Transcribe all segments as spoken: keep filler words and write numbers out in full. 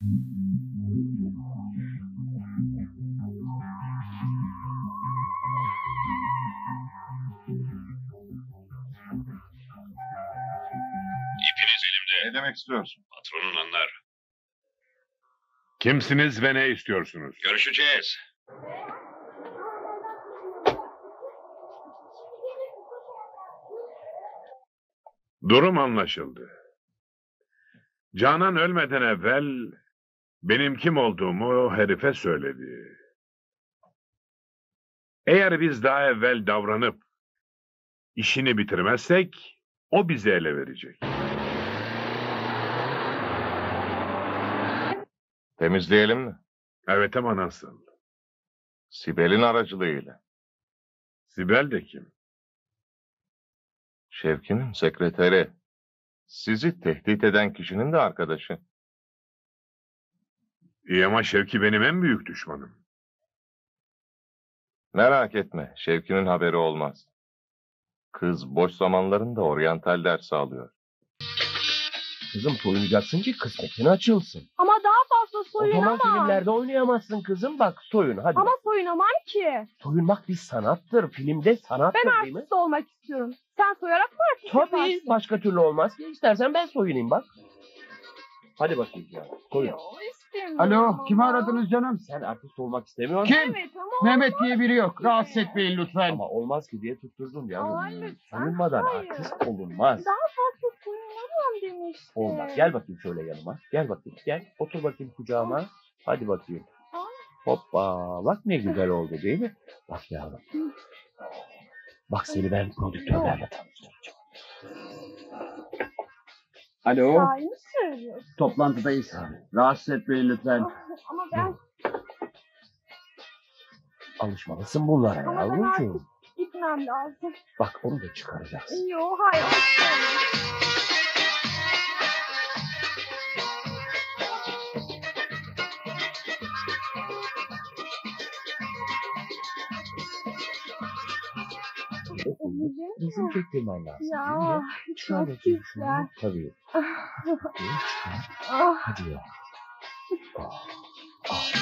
İpiniz elimde. Ne demek istiyorsun? Patronun anlar. Kimsiniz ve ne istiyorsunuz? Görüşeceğiz. Durum anlaşıldı. Canan ölmeden evvel benim kim olduğumu o herife söyledi. Eğer biz daha evvel davranıp işini bitirmezsek o bizi ele verecek. Temizleyelim mi? Evet ama nasıl? Sibel'in aracılığıyla. Sibel de kim? Şevki'nin sekreteri. Sizi tehdit eden kişinin de arkadaşı. İyi ama Şevki benim en büyük düşmanım. Merak etme, Şevki'nin haberi olmaz. Kız boş zamanlarında oryantal ders alıyor. Kızım soyunacaksın ki kısmetin açılsın. Ama daha fazla soyunamam. O zaman filmlerde oynayamazsın kızım, bak soyun hadi. Ama soyunamam ki. Soyunmak bir sanattır, filmde sanattır değil mi? Ben artist olmak istiyorum. Sen soyarak mı artist yaparsın? Tabii, başka türlü olmaz ki. İstersen ben soyunayım bak. Hadi bakayım ya, soyun. Alo, kimi aradınız canım? Sen artist olmak istemiyor musun? Kim? Evet, Mehmet olmaz. Diye biri yok. Rahatsız etmeyin lütfen. Ama olmaz ki diye tutturdun ya. Soyunmadan artist olunmaz. Daha fazla soyunamam demiştim. Olmaz. Gel bakayım şöyle yanıma. Gel bakayım. Gel. Otur bakayım kucağıma. Hadi bakayım. Hoppa. Bak ne güzel oldu değil mi? Bak yavrum. Bak seni ben prodüktörlerle tanıştıracağım. Alo. Sahi söylüyorsun? Toplantıdayız. Rahatsız etmeyin lütfen. Ama ben... Alışmalısın bunlara ama yavrum. Ama ben artık gitmem lazım. Bak onu da çıkaracaksın. Yok hayır. Bizim çektirmen lazım. Ya, çok güzel. Tabii. Hadi ya. Ah. Ah.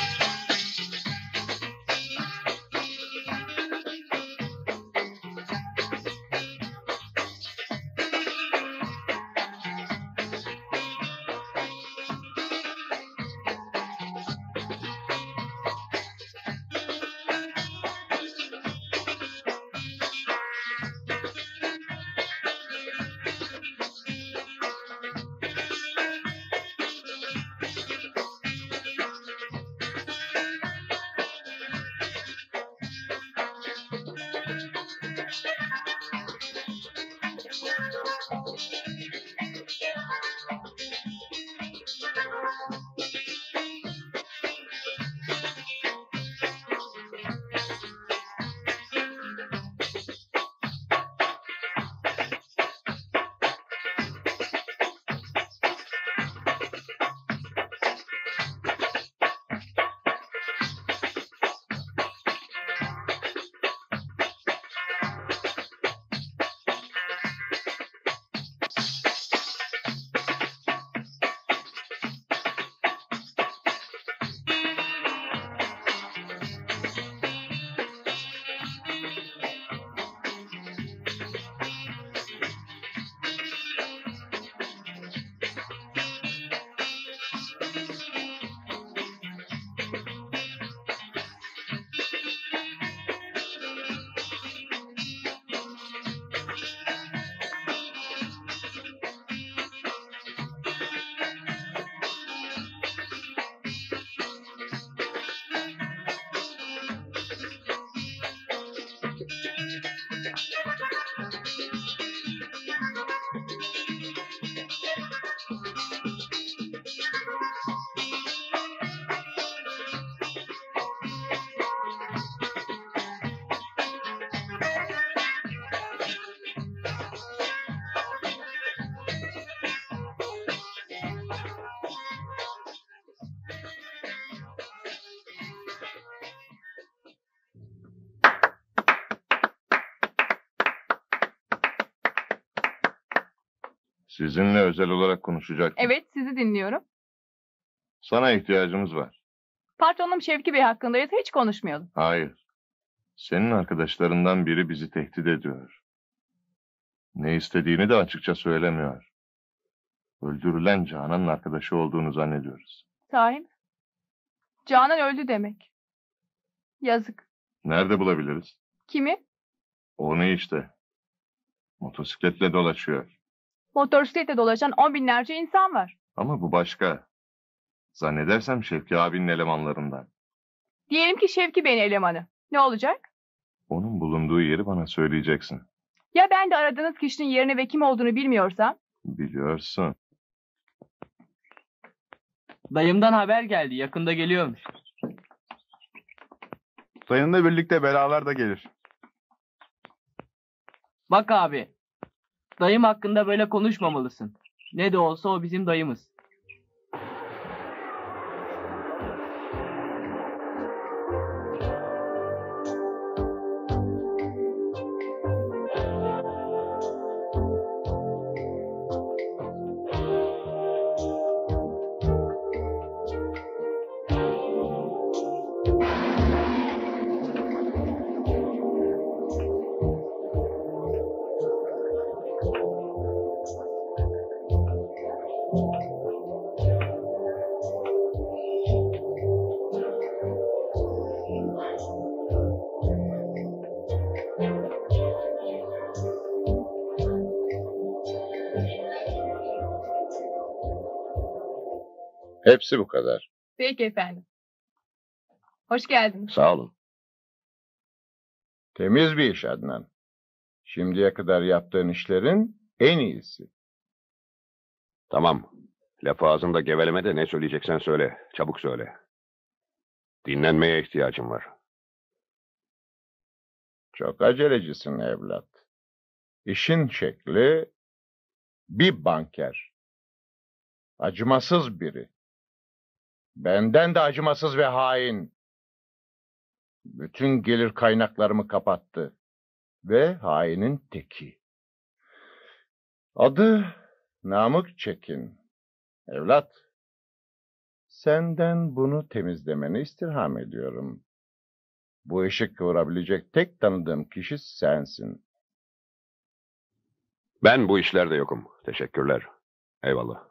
Sizinle özel olarak konuşacak. Evet, sizi dinliyorum. Sana ihtiyacımız var. Patronum Şevki Bey hakkında hiç konuşmuyordum. Hayır. Senin arkadaşlarından biri bizi tehdit ediyor. Ne istediğini de açıkça söylemiyor. Öldürülen Canan'ın arkadaşı olduğunu zannediyoruz. Sahi mi? Canan öldü demek. Yazık. Nerede bulabiliriz? Kimi? Onu işte. Motosikletle dolaşıyor. Motosikletle dolaşan on binlerce insan var. Ama bu başka. Zannedersem Şevki abinin elemanlarından. Diyelim ki Şevki Bey'in elemanı. Ne olacak? Onun bulunduğu yeri bana söyleyeceksin. Ya ben de aradığınız kişinin yerini ve kim olduğunu bilmiyorsam? Biliyorsun. Dayımdan haber geldi. Yakında geliyormuş. Dayınla birlikte belalar da gelir. Bak abi. Dayım hakkında böyle konuşmamalısın. Ne de olsa o bizim dayımız. Hepsi bu kadar. Peki efendim. Hoş geldiniz. Sağ olun. Temiz bir iş Adnan. Şimdiye kadar yaptığın işlerin en iyisi. Tamam. Lafı ağzımda geveleme de ne söyleyeceksen söyle. Çabuk söyle. Dinlenmeye ihtiyacım var. Çok acelecisin evlat. İşin şekli bir banker. Acımasız biri. Benden de acımasız ve hain. Bütün gelir kaynaklarımı kapattı. Ve hainin teki. Adı Namık Çekin. Evlat, senden bunu temizlemeni istirham ediyorum. Bu işi kıvırabilecek tek tanıdığım kişi sensin. Ben bu işlerde yokum. Teşekkürler. Eyvallah.